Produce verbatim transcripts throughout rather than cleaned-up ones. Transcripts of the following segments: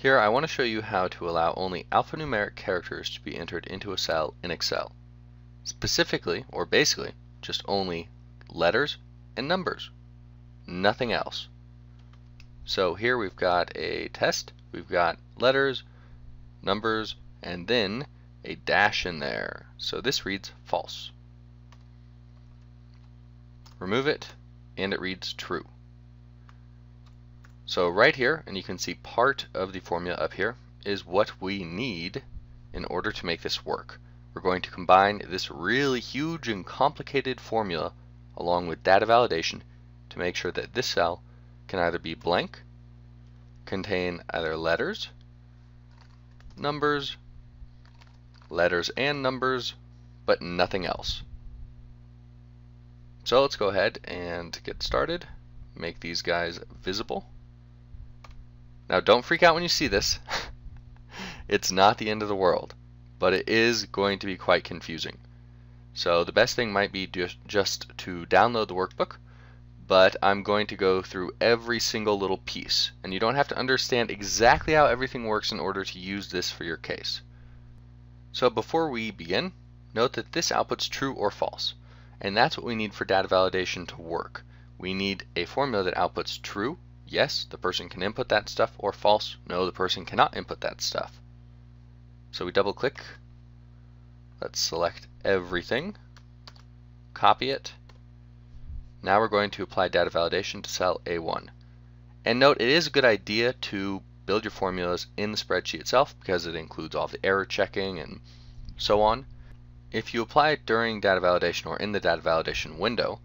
Here I want to show you how to allow only alphanumeric characters to be entered into a cell in Excel. Specifically, or basically, just only letters and numbers. Nothing else. So here we've got a test, we've got letters, numbers, and then a dash in there. So this reads false. Remove it, and it reads true. So right here, and you can see part of the formula up here, is what we need in order to make this work. We're going to combine this really huge and complicated formula along with data validation to make sure that this cell can either be blank, contain either letters, numbers, letters and numbers, but nothing else. So let's go ahead and get started, make these guys visible. Now don't freak out when you see this. It's not the end of the world, but it is going to be quite confusing. So the best thing might be just, just to download the workbook, but I'm going to go through every single little piece, and you don't have to understand exactly how everything works in order to use this for your case. So before we begin, note that this outputs true or false. And that's what we need for data validation to work. We need a formula that outputs true, yes, the person can input that stuff, or false, no, the person cannot input that stuff. So we double click, let's select everything, copy it. Now we're going to apply data validation to cell A one. And note, it is a good idea to build your formulas in the spreadsheet itself because it includes all the error checking and so on. If you apply it during data validation or in the data validation window,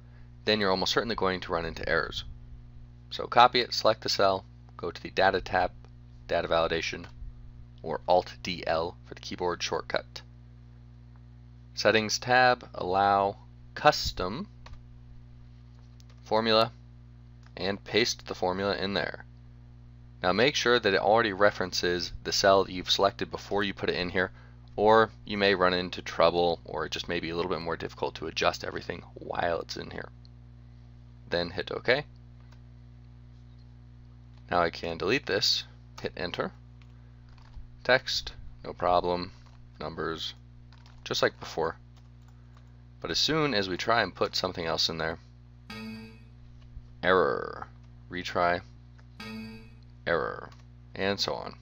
then you're almost certainly going to run into errors. So copy it, select the cell, go to the Data tab, Data Validation, or Alt D L for the keyboard shortcut. Settings tab, allow custom formula, and paste the formula in there. Now make sure that it already references the cell that you've selected before you put it in here, or you may run into trouble, or it just may be a little bit more difficult to adjust everything while it's in here. Then hit OK. Now I can delete this, hit enter. Text, no problem, numbers, just like before. But as soon as we try and put something else in there, error, retry, error, and so on.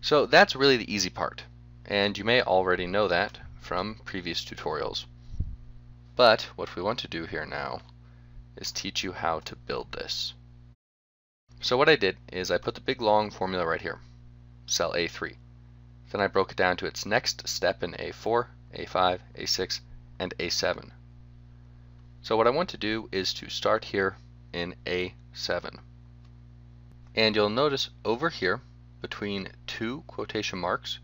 So that's really the easy part, and you may already know that from previous tutorials. But what we want to do here now is teach you how to build this. So what I did is I put the big long formula right here, cell A three. Then I broke it down to its next step in A four, A five, A six, and A seven. So what I want to do is to start here in A seven. And you'll notice over here, between two quotation marks,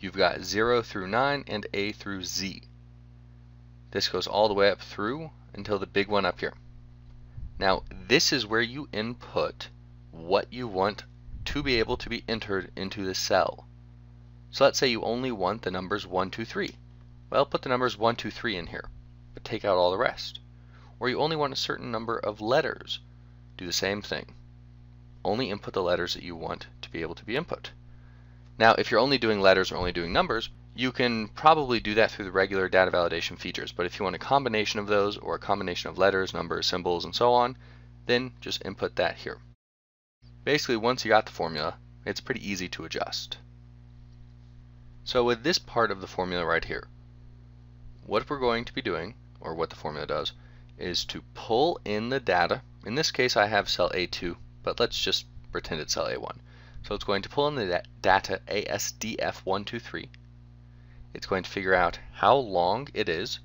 you've got zero through nine and A through Z. This goes all the way up through until the big one up here. Now this is where you input what you want to be able to be entered into the cell. So let's say you only want the numbers one, two, three. Well, put the numbers one, two, three in here, but take out all the rest. Or you only want a certain number of letters. Do the same thing. Only input the letters that you want to be able to be input. Now if you're only doing letters or only doing numbers, you can probably do that through the regular data validation features, but if you want a combination of those or a combination of letters, numbers, symbols, and so on, then just input that here. Basically, once you got the formula, it's pretty easy to adjust. So with this part of the formula right here, what we're going to be doing, or what the formula does, is to pull in the data. In this case I have cell A two, but let's just pretend it's cell A one. So it's going to pull in the data A S D F one two three. It's going to figure out how long it is.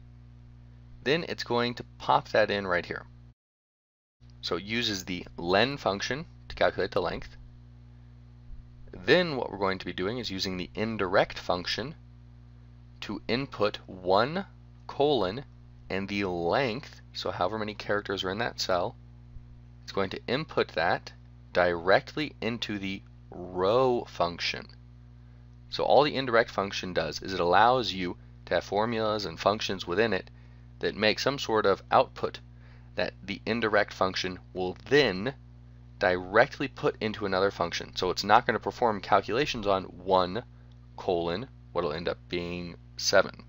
Then it's going to pop that in right here. So it uses the len function to calculate the length. Then what we're going to be doing is using the indirect function to input one colon and the length, so however many characters are in that cell. It's going to input that directly into the row function. So all the indirect function does is it allows you to have formulas and functions within it that make some sort of output that the indirect function will then directly put into another function. So it's not going to perform calculations on one colon what will end up being seven.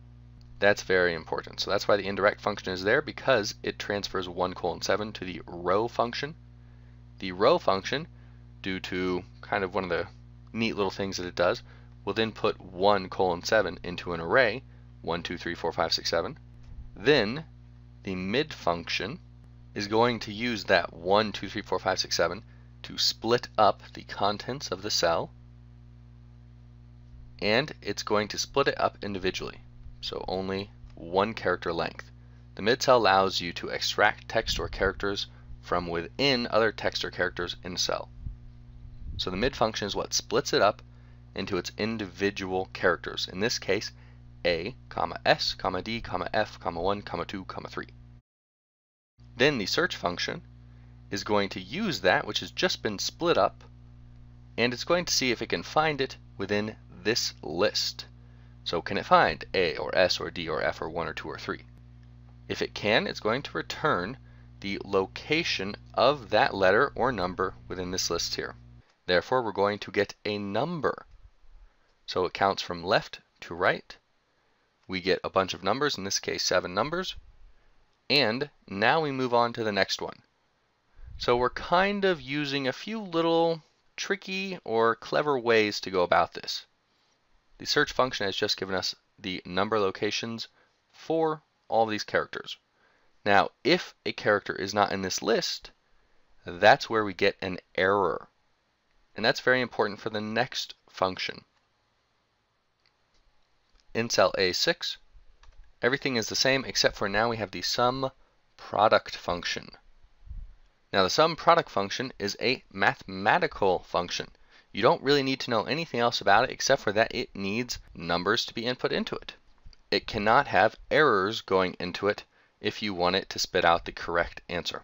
That's very important. So that's why the indirect function is there, because it transfers one colon seven to the row function. The row function, due to kind of one of the neat little things that it does, will then put one colon seven into an array, one, two, three, four, five, six, seven. Then the mid function is going to use that one, two, three, four, five, six, seven to split up the contents of the cell, and it's going to split it up individually. So only one character length. The mid cell allows you to extract text or characters from within other text or characters in a cell. So the mid function is what splits it up into its individual characters. In this case, A, comma, S, comma, D, comma, F, comma, one, comma, two, comma, three. Then the search function is going to use that which has just been split up, and it's going to see if it can find it within this list. So can it find A or S or D or F or one or two or three? If it can, it's going to return the location of that letter or number within this list here. Therefore, we're going to get a number. So it counts from left to right. We get a bunch of numbers, in this case seven numbers. And now we move on to the next one. So we're kind of using a few little tricky or clever ways to go about this. The search function has just given us the number locations for all these characters. Now, if a character is not in this list, that's where we get an error. And that's very important for the next function. In cell A six, everything is the same, except for now we have the sum product function. Now the sum product function is a mathematical function. You don't really need to know anything else about it except for that it needs numbers to be input into it. It cannot have errors going into it if you want it to spit out the correct answer.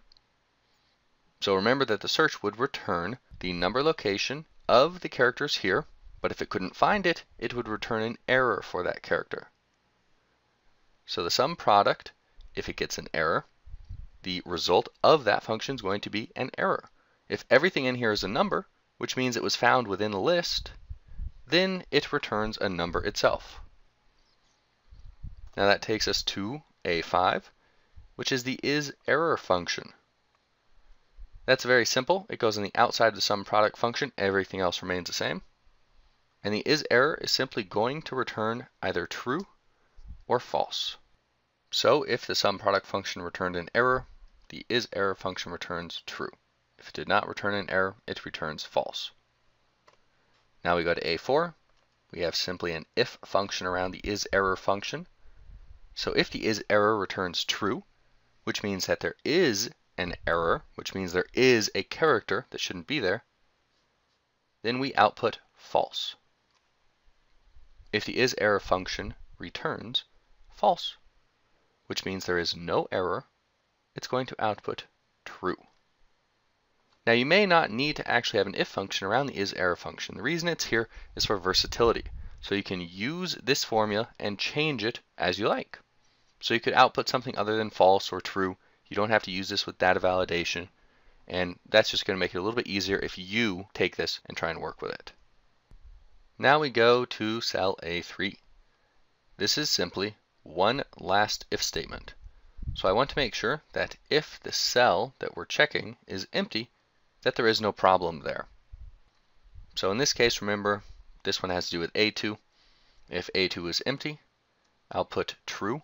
So remember that the search would return the number location of the characters here, but if it couldn't find it, it would return an error for that character. So the sum product, if it gets an error, the result of that function is going to be an error. If everything in here is a number, which means it was found within the list, then it returns a number itself. Now that takes us to A five, which is the isError function. That's very simple. It goes on the outside of the sum product function. Everything else remains the same. And the isError is simply going to return either true or false. So if the sum product function returned an error, the isError function returns true. If it did not return an error, it returns false. Now we go to A four. We have simply an if function around the isError function. So if the isError returns true, which means that there is an error, which means there is a character that shouldn't be there, then we output false. If the isError function returns false, which means there is no error, it's going to output true. Now you may not need to actually have an if function around the isError function. The reason it's here is for versatility. So you can use this formula and change it as you like. So you could output something other than false or true. You don't have to use this with data validation. And that's just going to make it a little bit easier if you take this and try and work with it. Now we go to cell A three. This is simply one last if statement. So I want to make sure that if the cell that we're checking is empty, that there is no problem there. So in this case, remember, this one has to do with A two. If A two is empty, output true.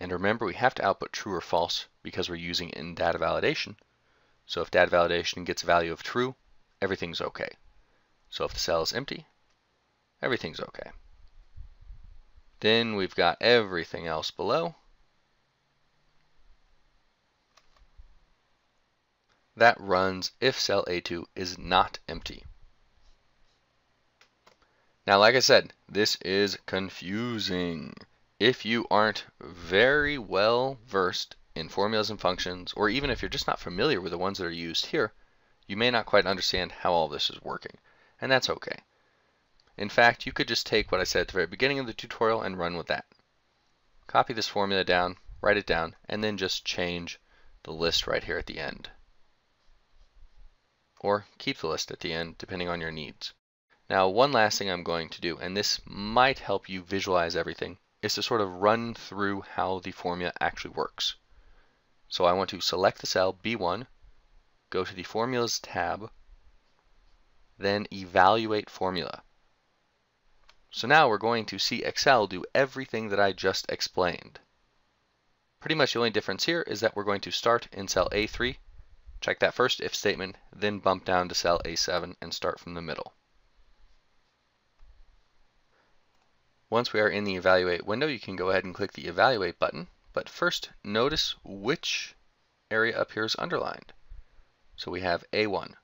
And remember, we have to output true or false because we're using it in data validation. So if data validation gets a value of true, everything's okay. So if the cell is empty, everything's okay. Then we've got everything else below. That runs if cell A two is not empty. Now, like I said, this is confusing. If you aren't very well versed in formulas and functions, or even if you're just not familiar with the ones that are used here, you may not quite understand how all this is working, and that's okay. In fact, you could just take what I said at the very beginning of the tutorial and run with that. Copy this formula down, write it down, and then just change the list right here at the end. Or keep the list at the end, depending on your needs. Now, one last thing I'm going to do, and this might help you visualize everything, is to sort of run through how the formula actually works. So I want to select the cell B one, go to the Formulas tab, then Evaluate Formula. So now we're going to see Excel do everything that I just explained. Pretty much the only difference here is that we're going to start in cell A three, check that first if statement, then bump down to cell A seven and start from the middle. Once we are in the Evaluate window, you can go ahead and click the Evaluate button, but first notice which area up here is underlined. So we have A one.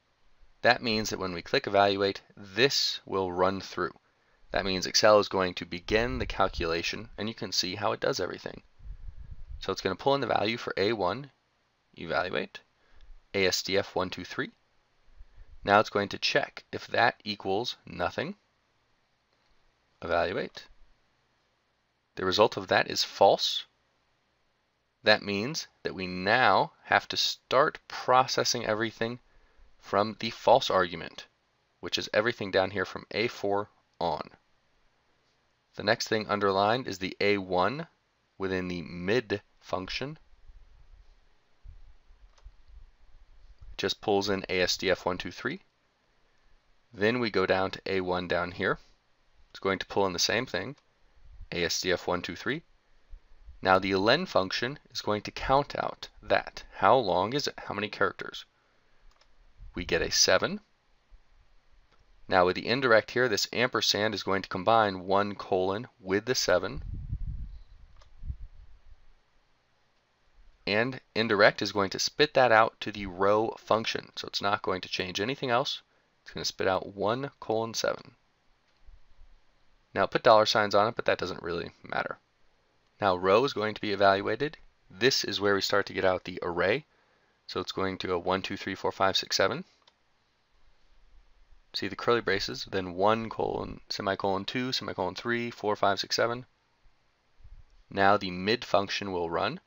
That means that when we click Evaluate, this will run through. That means Excel is going to begin the calculation, and you can see how it does everything. So it's going to pull in the value for A one, Evaluate, A S D F one two three. Now it's going to check if that equals nothing, Evaluate. The result of that is false. That means that we now have to start processing everything from the false argument, which is everything down here from A four on. The next thing underlined is the A one within the mid function. It just pulls in A S D F one two three. Then we go down to A one down here. It's going to pull in the same thing, A S D F one two three. Now the len function is going to count out that. How long is it? How many characters? We get a seven. Now with the indirect here, this ampersand is going to combine one colon with the seven. And indirect is going to spit that out to the row function. So it's not going to change anything else. It's going to spit out one colon seven. Now put dollar signs on it, but that doesn't really matter. Now row is going to be evaluated. This is where we start to get out the array. So it's going to go one, two, three, four, five, six, seven. See the curly braces, then one colon, semicolon two, semicolon three, four, five, six, seven. Now the mid function will run.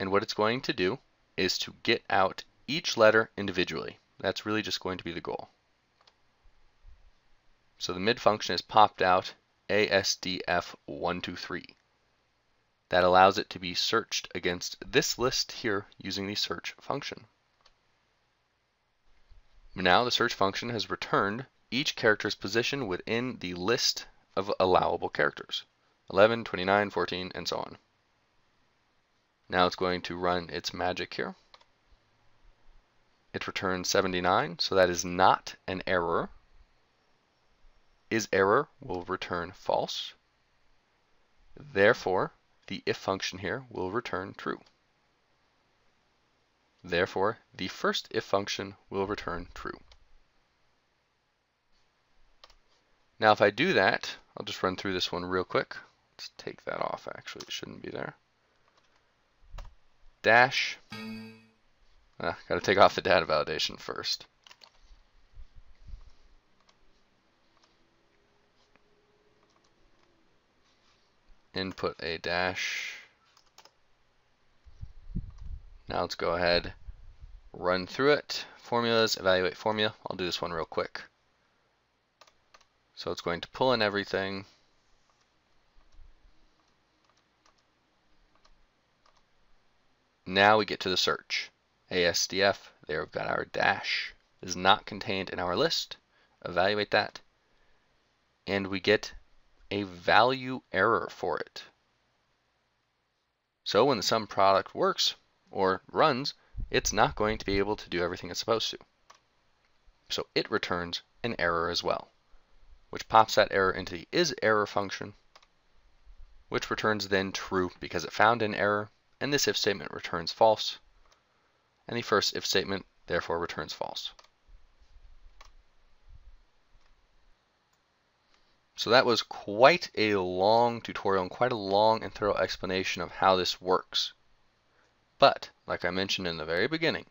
And what it's going to do is to get out each letter individually. That's really just going to be the goal. So the mid function is popped out. A S D F one two three. That allows it to be searched against this list here using the search function. Now the search function has returned each character's position within the list of allowable characters, eleven, twenty-nine, fourteen, and so on. Now it's going to run its magic here. It returns seventy-nine, so that is not an error. Is error will return false. Therefore, the if function here will return true. Therefore, the first if function will return true. Now if I do that, I'll just run through this one real quick. Let's take that off, actually, it shouldn't be there. Dash, ah, gotta take off the data validation first. Input a dash. Now let's go ahead, run through it. Formulas, evaluate formula. I'll do this one real quick. So it's going to pull in everything. Now we get to the search. A S D F, there we've got our dash, is not contained in our list. Evaluate that. And we get a value error for it. So when the sum product works or runs, it's not going to be able to do everything it's supposed to. So it returns an error as well, which pops that error into the isError function, which returns then true because it found an error, and this if statement returns false, and the first if statement therefore returns false. So that was quite a long tutorial and quite a long and thorough explanation of how this works. But, like I mentioned in the very beginning,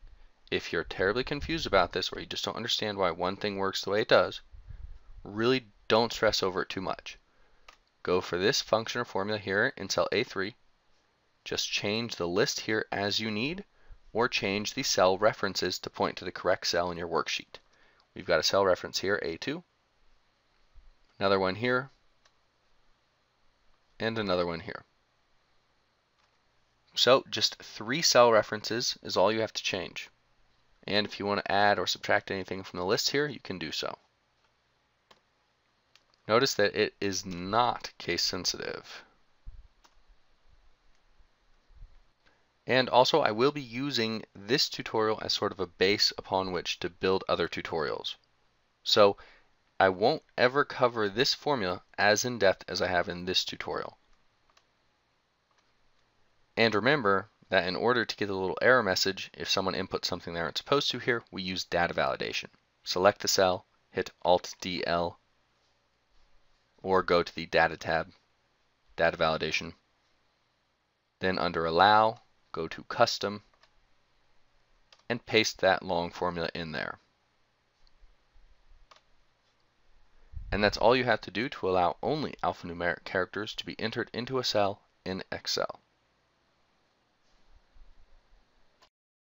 if you're terribly confused about this or you just don't understand why one thing works the way it does, really don't stress over it too much. Go for this function or formula here in cell A three, Just change the list here as you need, or change the cell references to point to the correct cell in your worksheet. We've got a cell reference here, A two, another one here, and another one here. So just three cell references is all you have to change. And if you want to add or subtract anything from the list here, you can do so. Notice that it is not case sensitive. And also, I will be using this tutorial as sort of a base upon which to build other tutorials. So I won't ever cover this formula as in depth as I have in this tutorial. And remember that in order to get a little error message, if someone inputs something they aren't supposed to here, we use data validation. Select the cell, hit Alt D L, or go to the Data tab, Data Validation. Then under Allow, go to Custom, and paste that long formula in there. And that's all you have to do to allow only alphanumeric characters to be entered into a cell in Excel.